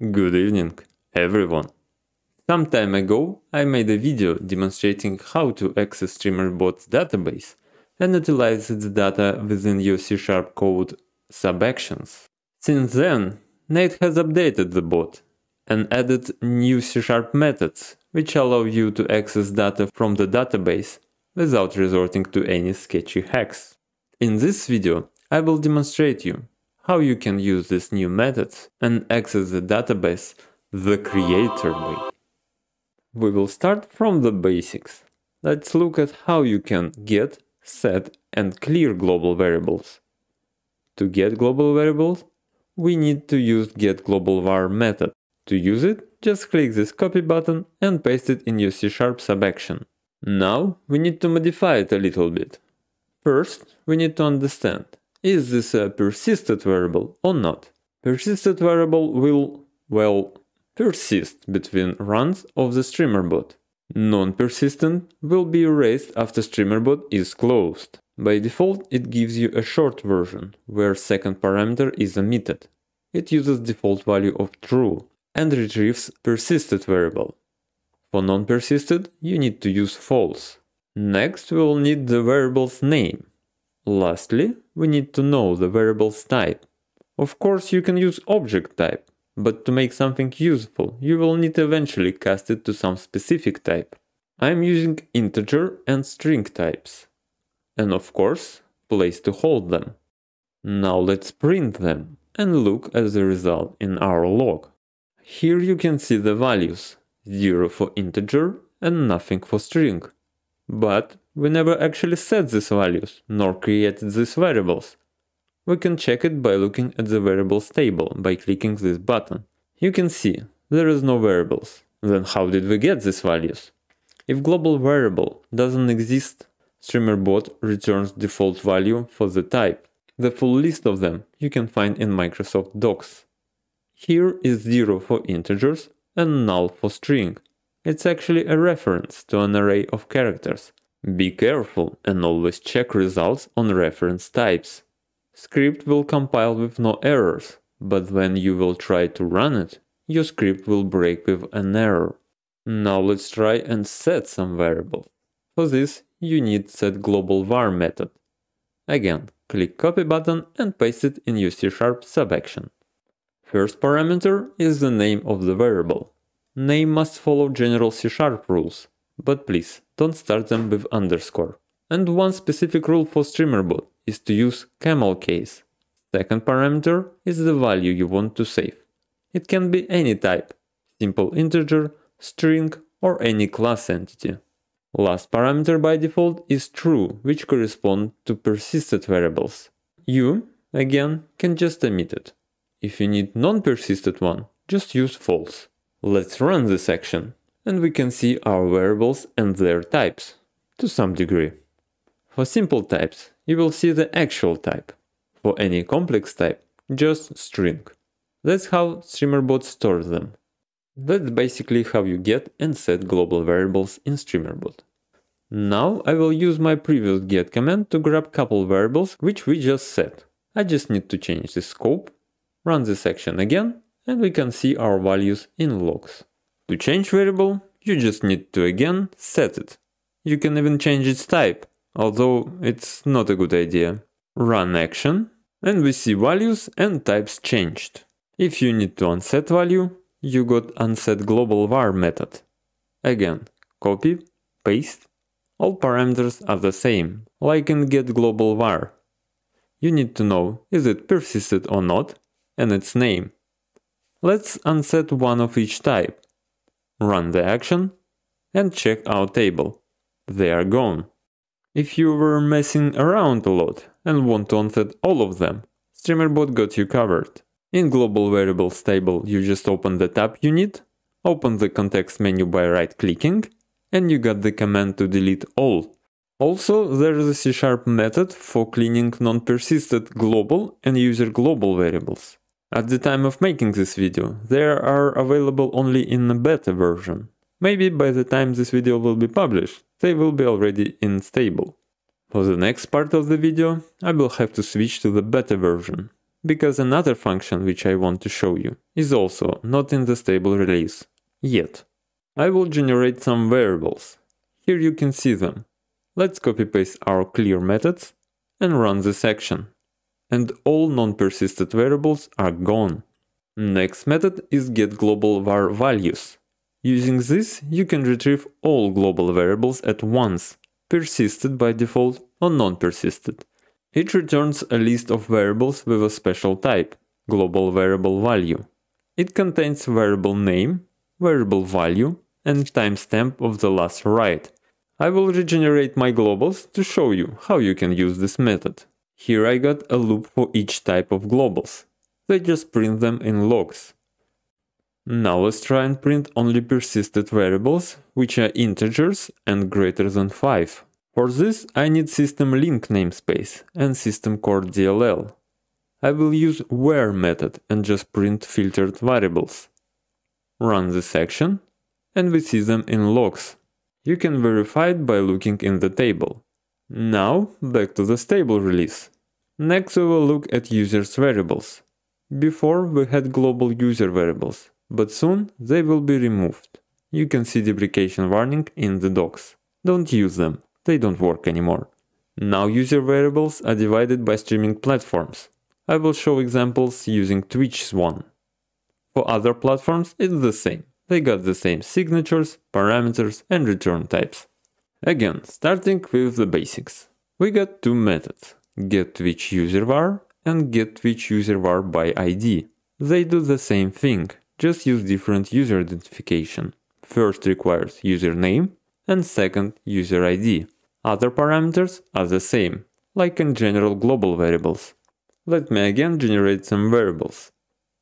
Good evening, everyone. Some time ago I made a video demonstrating how to access StreamerBot's database and utilize its data within your C# code subactions. Since then, Nate has updated the bot and added new C# methods, which allow you to access data from the database without resorting to any sketchy hacks. In this video, I will demonstrate you how you can use these new methods and access the database the creator way. We will start from the basics. Let's look at how you can get, set and clear global variables. To get global variables, we need to use getGlobalVar method. To use it, just click this copy button and paste it in your C# subaction. Now we need to modify it a little bit. First, we need to understand, is this a persisted variable or not? Persisted variable will, well, persist between runs of the StreamerBot. Non-persistent will be erased after StreamerBot is closed. By default, it gives you a short version, where second parameter is omitted. It uses default value of true and retrieves persisted variable. For non-persisted, you need to use false. Next, we will need the variable's name. Lastly, we need to know the variable's type. Of course, you can use object type, but to make something useful, you will need to eventually cast it to some specific type. I'm using integer and string types. And of course, place to hold them. Now let's print them and look at the result in our log. Here you can see the values, 0 for integer and nothing for string. But we never actually set these values, nor created these variables. We can check it by looking at the variables table by clicking this button. You can see, there is no variables. Then how did we get these values? If global variable doesn't exist, StreamerBot returns default value for the type. The full list of them you can find in Microsoft Docs. Here is 0 for integers and null for string. It's actually a reference to an array of characters. Be careful and always check results on reference types. Script will compile with no errors, but when you will try to run it, your script will break with an error. Now let's try and set some variable. For this, you need setGlobalVar method. Again, click copy button and paste it in your C# subaction. First parameter is the name of the variable. Name must follow general C# rules, but please don't start them with underscore. And one specific rule for StreamerBot is to use camel case. Second parameter is the value you want to save. It can be any type, simple integer, string or any class entity. Last parameter by default is true, which corresponds to persisted variables. You, again, can just omit it. If you need non-persisted one, just use false. Let's run this action, and we can see our variables and their types, to some degree. For simple types, you will see the actual type. For any complex type, just string. That's how StreamerBot stores them. That's basically how you get and set global variables in StreamerBot. Now I will use my previous get command to grab couple variables which we just set. I just need to change the scope, run this action again, and we can see our values in logs. To change variable, you just need to again set it. You can even change its type, although it's not a good idea. Run action, and we see values and types changed. If you need to unset value, you got unsetGlobalVar method. Again, copy, paste. All parameters are the same, like in getGlobalVar. You need to know, is it persisted or not, and its name. Let's unset one of each type. Run the action and check our table. They are gone. If you were messing around a lot and want to unset all of them, StreamerBot got you covered. In global variables table, you just open the tab you need, open the context menu by right-clicking, and you got the command to delete all. Also, there is a C# method for cleaning non-persisted global and user global variables. At the time of making this video, they are available only in a beta version. Maybe by the time this video will be published, they will be already in stable. For the next part of the video, I will have to switch to the beta version. because another function which I want to show you is also not in the stable release yet. I will generate some variables. Here you can see them. Let's copy paste our clear methods and run this action. And all non-persisted variables are gone. Next method is getGlobalVarValues. Using this, you can retrieve all global variables at once, persisted by default or non-persisted. It returns a list of variables with a special type, global variable value. It contains variable name, variable value, and timestamp of the last write. I will regenerate my globals to show you how you can use this method. Here I got a loop for each type of globals. They just print them in logs. Now let's try and print only persisted variables, which are integers and greater than 5. For this I need System.Linq namespace and System.Core.dll. I will use where method and just print filtered variables. Run this action and we see them in logs. You can verify it by looking in the table. Now back to the stable release. Next we will look at users variables. Before we had global user variables, but soon they will be removed. You can see deprecation warning in the docs. Don't use them, they don't work anymore. Now user variables are divided by streaming platforms. I will show examples using Twitch's one. For other platforms it's the same. They got the same signatures, parameters and return types. Again, starting with the basics. We got two methods, getWhichUserVar and getWhichUserVarById. They do the same thing, just use different user identification. First requires username and second user ID. Other parameters are the same, like in general global variables. Let me again generate some variables.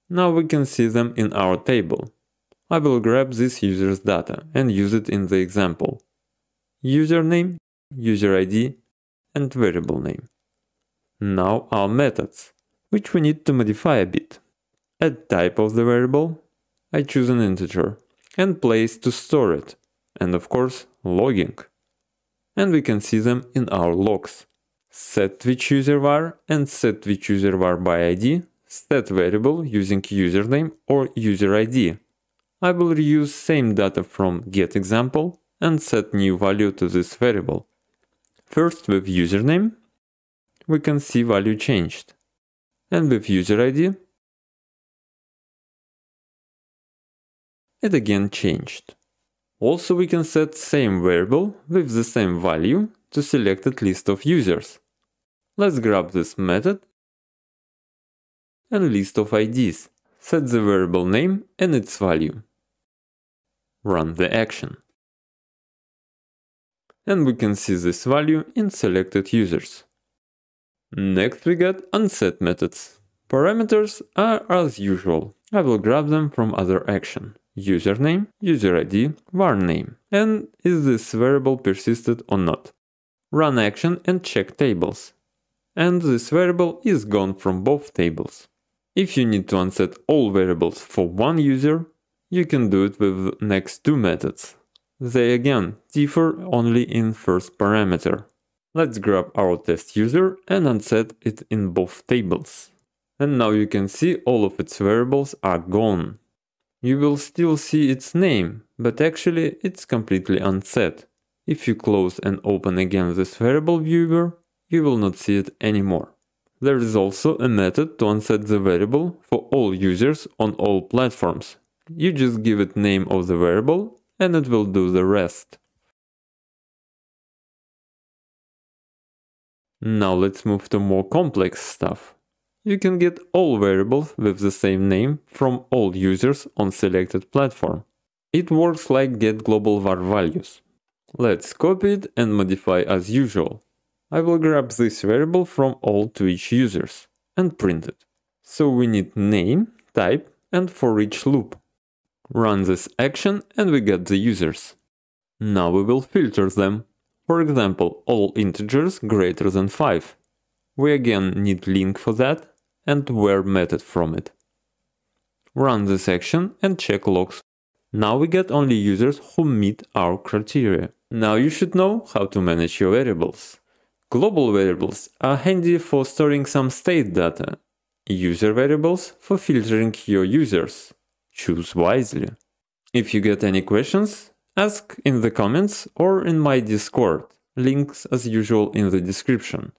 Now we can see them in our table. I will grab this user's data and use it in the example. Username, user ID and variable name. Now our methods, which we need to modify a bit. Add type of the variable, I choose an integer, and place to store it, and of course logging. And we can see them in our logs. setTwitchUserVar and setTwitchUserVarById set variable using username or user ID. I will reuse same data from getExample and set new value to this variable. First with username, we can see value changed. And with user ID, it again changed. Also we can set same variable with the same value to selected list of users. Let's grab this method and list of IDs. Set the variable name and its value. Run the action. And we can see this value in selected users. Next we got unset methods. Parameters are as usual. I will grab them from other action. Username, user ID, var name. And is this variable persisted or not? Run action and check tables. And this variable is gone from both tables. If you need to unset all variables for one user, you can do it with the next two methods. They again differ only in first parameter. Let's grab our test user and unset it in both tables. And now you can see all of its variables are gone. You will still see its name, but actually it's completely unset. If you close and open again this variable viewer, you will not see it anymore. There is also a method to unset the variable for all users on all platforms. You just give it name of the variable and it will do the rest. Now let's move to more complex stuff. You can get all variables with the same name from all users on selected platform. It works like getGlobalVarValues. Let's copy it and modify as usual. I will grab this variable from all Twitch users and print it. So we need name, type and for each loop. Run this action and we get the users. Now we will filter them. For example, all integers greater than 5. We again need link for that and where method from it. Run this action and check logs. Now we get only users who meet our criteria. Now you should know how to manage your variables. Global variables are handy for storing some state data. User variables for filtering your users. Choose wisely. If you get any questions, ask in the comments or in my Discord. Links as usual in the description.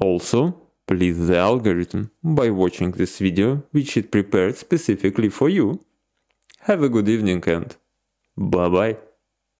Also, please the algorithm by watching this video, which it prepared specifically for you. Have a good evening and bye-bye.